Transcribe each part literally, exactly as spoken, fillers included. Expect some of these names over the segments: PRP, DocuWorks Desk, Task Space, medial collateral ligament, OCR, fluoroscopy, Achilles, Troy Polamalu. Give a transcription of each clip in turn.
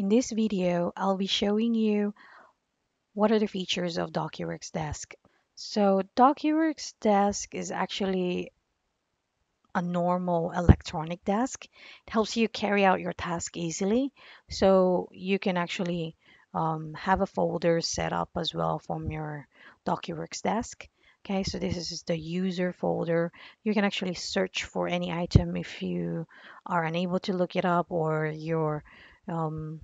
In this video, I'll be showing you what are the features of DocuWorks Desk. So DocuWorks Desk is actually a normal electronic desk. It helps you carry out your task easily. So you can actually um, have a folder set up as well from your DocuWorks Desk. Okay, so this is the user folder. You can actually search for any item if you are unable to look it up or you're um,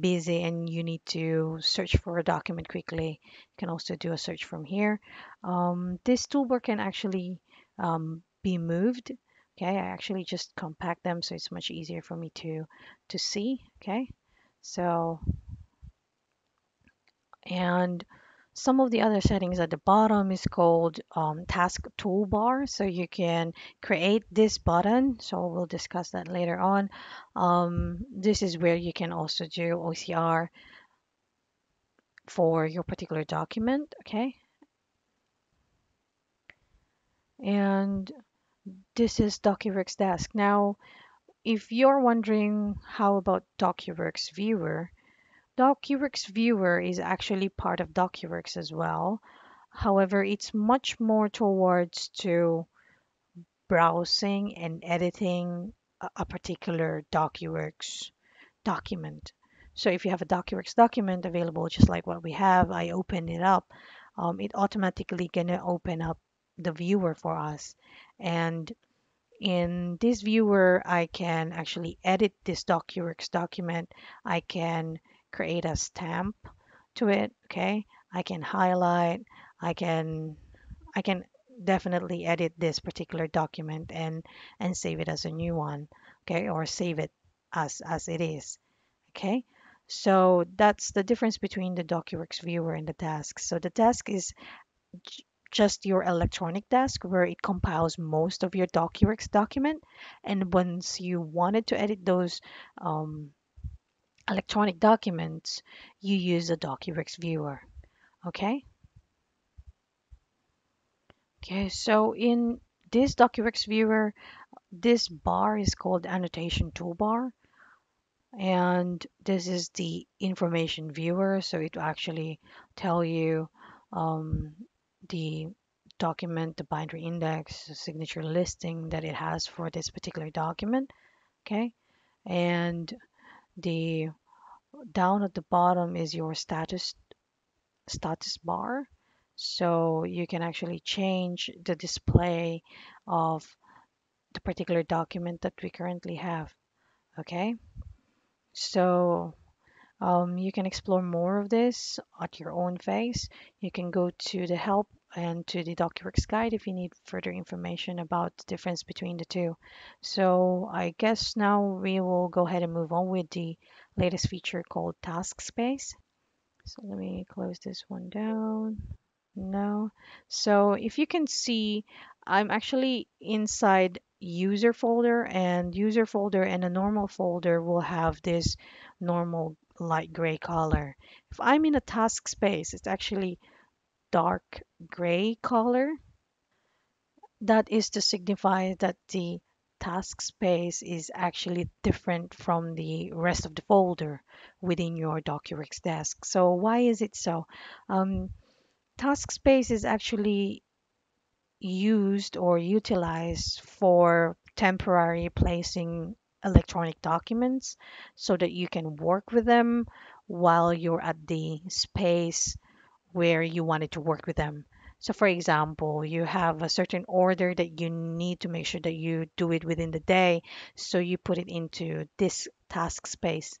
busy and you need to search for a document quickly. You can also do a search from here. Um, this toolbar can actually um, be moved. Okay, I actually just compact them so it's much easier for me to to see. Okay, so and some of the other settings at the bottom is called um, Task Toolbar. So you can create this button. So we'll discuss that later on. Um, this is where you can also do O C R for your particular document. Okay. And this is DocuWorks Desk. Now, if you're wondering how about DocuWorks Viewer, DocuWorks Viewer is actually part of DocuWorks as well. However, it's much more towards to browsing and editing a particular DocuWorks document. So if you have a DocuWorks document available, just like what we have, I open it up, um, it automatically gonna open up the viewer for us. And in this viewer, I can actually edit this DocuWorks document. I can create a stamp to it. Okay, I can highlight, I can I can definitely edit this particular document and and save it as a new one. Okay, or save it as as it is. Okay, so that's the difference between the DocuWorks Viewer and the Desk. So the Desk is just your electronic desk where it compiles most of your DocuWorks document, and once you wanted to edit those um, electronic documents, you use a DocuWorks Viewer. Okay. Okay, so in this DocuWorks Viewer, this bar is called Annotation Toolbar, and this is the Information Viewer. So it will actually tell you um, the document, the binary index, the signature listing that it has for this particular document. Okay, and the down at the bottom is your status status bar, so you can actually change the display of the particular document that we currently have. Okay, so um, you can explore more of this at your own pace. You can go to the help and to the DocuWorks guide if you need further information about the difference between the two. So I guess now we will go ahead and move on with the latest feature called Task Space. So let me close this one down. No. So if you can see, I'm actually inside user folder, and user folder and a normal folder will have this normal light gray color. If I'm in a task space, it's actually dark gray color. That is to signify that the task space is actually different from the rest of the folder within your DocuWorks Desk. So why is it so? Um, task space is actually used or utilized for temporary placing electronic documents so that you can work with them while you're at the space where you wanted to work with them. So for example, you have a certain order that you need to make sure that you do it within the day. So you put it into this task space.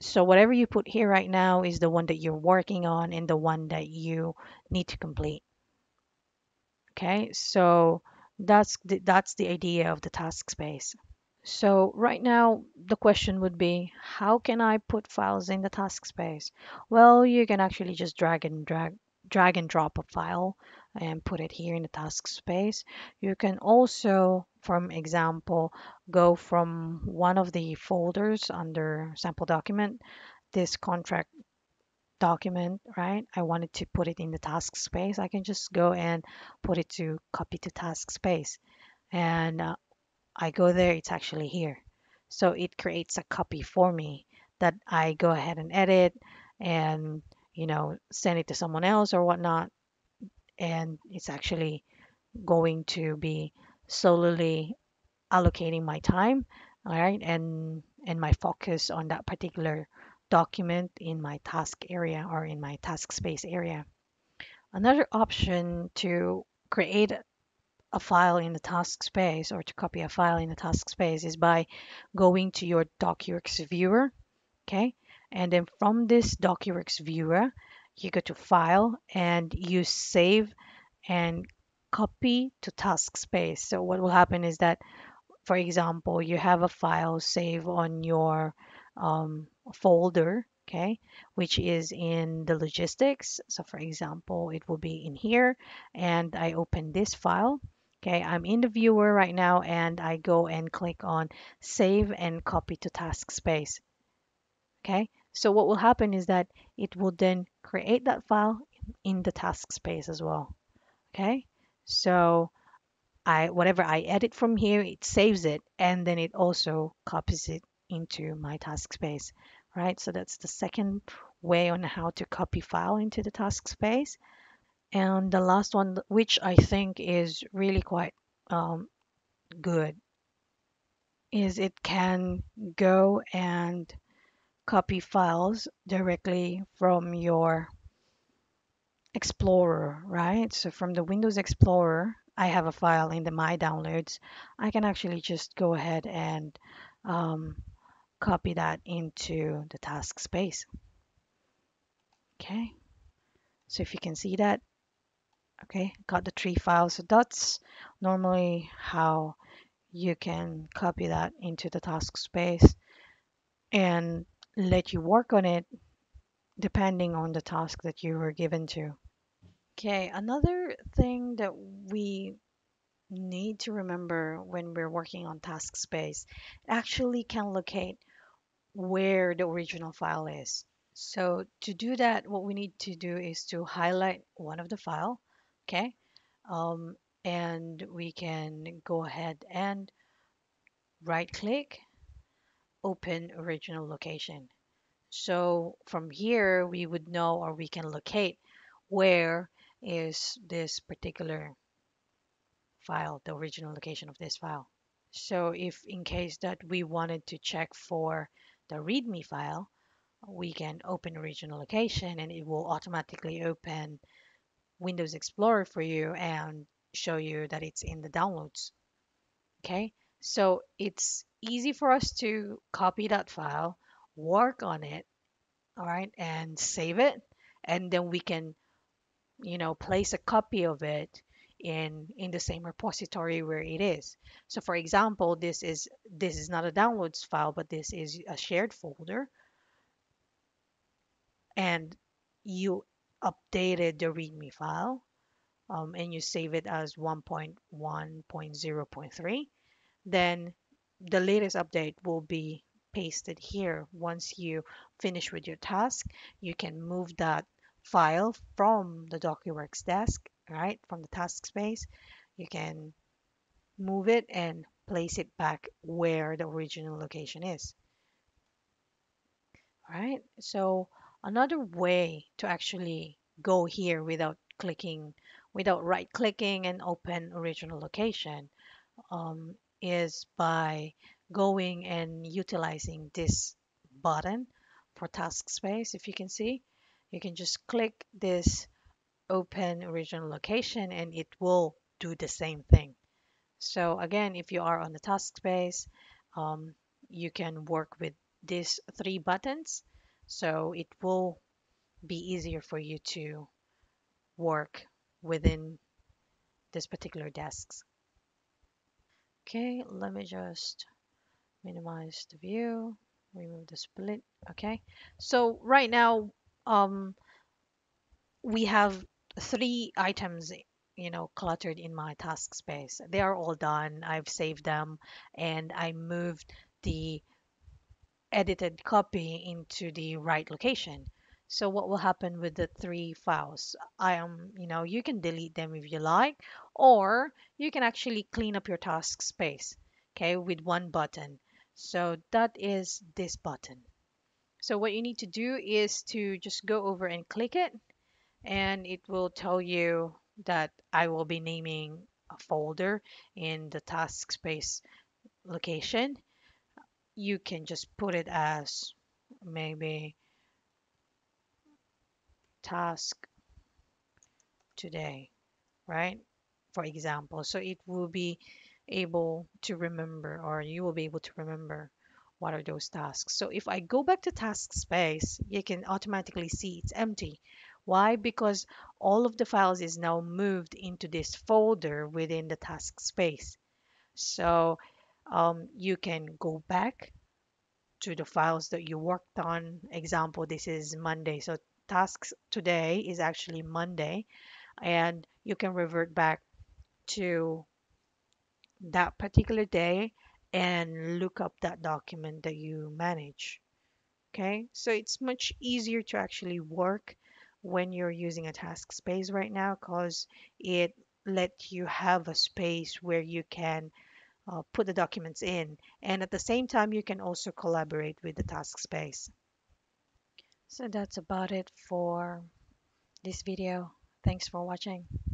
So whatever you put here right now is the one that you're working on and the one that you need to complete. Okay, so that's the, that's the idea of the task space. So right now, the question would be, how can I put files in the task space? Well, you can actually just drag and drag, drag and drop a file and put it here in the task space. You can also, for example, go from one of the folders under sample document, this contract document, right? I wanted to put it in the task space. I can just go and put it to copy to task space. And uh, I go there, it's actually here. So it creates a copy for me that I go ahead and edit and, you know, send it to someone else or whatnot. And it's actually going to be solely allocating my time, all right, and and my focus on that particular document in my task area or in my task space area. Another option to create a file in the task space or to copy a file in the task space is by going to your DocuWorks viewer, okay? And then from this DocuWorks viewer, you go to File and you Save and Copy to Task Space. So what will happen is that, for example, you have a file saved on your um, folder, okay, which is in the logistics. So for example, it will be in here, and I open this file. Okay, I'm in the viewer right now, and I go and click on Save and Copy to Task Space. Okay, so what will happen is that it will then create that file in the task space as well. Okay, so I whatever I edit from here, it saves it, and then it also copies it into my task space. Right, so that's the second way on how to copy file into the task space. And the last one, which I think is really quite um, good, is it can go and copy files directly from your Explorer, right? So from the Windows Explorer, I have a file in the My Downloads. I can actually just go ahead and um, copy that into the task space. Okay, so if you can see that, okay, got the three files. So that's normally how you can copy that into the task space and let you work on it depending on the task that you were given to. Okay, another thing that we need to remember when we're working on task space, actually can locate where the original file is. So to do that, what we need to do is to highlight one of the file, okay, um, and we can go ahead and right click, open original location. So from here we would know, or we can locate where is this particular file, the original location of this file. So if in case that we wanted to check for the README file, we can open original location and it will automatically open Windows Explorer for you and show you that it's in the downloads. Okay, so it's easy for us to copy that file, work on it, all right, and save it, and then we can, you know, place a copy of it in in the same repository where it is. So for example, this is this is not a downloads file, but this is a shared folder, and you updated the README file, um, and you save it as one point one point zero point three. Then the latest update will be pasted here. Once you finish with your task, you can move that file from the DocuWorks desk, right, from the task space. You can move it and place it back where the original location is. All right, so another way to actually go here without clicking, without right clicking and open original location, um, is by going and utilizing this button for task space. If you can see, you can just click this open original location and it will do the same thing. So again, if you are on the task space, um, you can work with these three buttons, so it will be easier for you to work within this particular desks. Okay, let me just minimize the view, remove the split. Okay, so right now um, we have three items, you know, cluttered in my task space. They are all done. I've saved them and I moved the edited copy into the right location. So what will happen with the three files? I am, you know, you can delete them if you like, or you can actually clean up your task space, okay, with one button. So that is this button. So what you need to do is to just go over and click it, and it will tell you that I will be naming a folder in the task space location. You can just put it as maybe task today, right? For example, so it will be able to remember, or you will be able to remember what are those tasks. So if I go back to task space, you can automatically see it's empty. Why? Because all of the files is now moved into this folder within the task space. So um, you can go back to the files that you worked on. Example, this is Monday. So tasks today is actually Monday, and you can revert back to that particular day and look up that document that you manage. Okay, so it's much easier to actually work when you're using a task space right now, because it lets you have a space where you can uh, put the documents in, and at the same time you can also collaborate with the task space. So that's about it for this video. Thanks for watching.